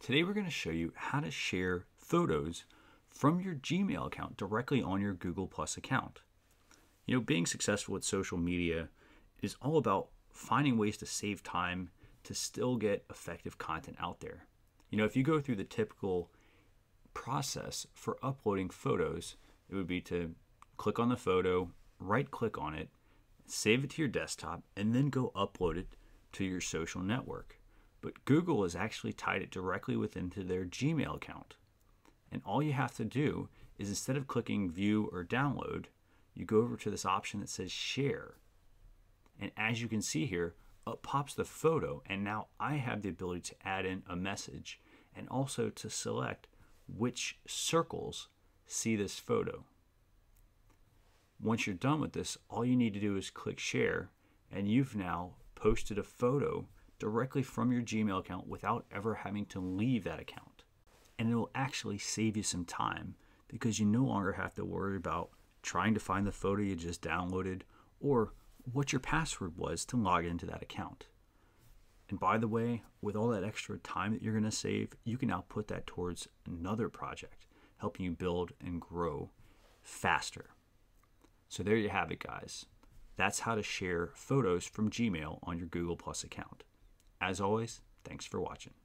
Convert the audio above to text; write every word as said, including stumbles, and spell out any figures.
Today we're going to show you how to share photos from your Gmail account directly on your Google Plus account. You know, being successful with social media is all about finding ways to save time to still get effective content out there. You know, if you go through the typical process for uploading photos, it would be to click on the photo, right click on it, save it to your desktop, and then go upload it to your social network. But Google has actually tied it directly within to their Gmail account. And all you have to do is, instead of clicking view or download, you go over to this option that says share. And as you can see here, up pops the photo, and now I have the ability to add in a message and also to select which circles see this photo. Once you're done with this, all you need to do is click share, and you've now posted a photo directly from your Gmail account without ever having to leave that account. And it will actually save you some time because you no longer have to worry about trying to find the photo you just downloaded or what your password was to log into that account. And by the way, with all that extra time that you're going to save, you can now put that towards another project, helping you build and grow faster. So there you have it, guys. That's how to share photos from Gmail on your Google Plus account. As always, thanks for watching.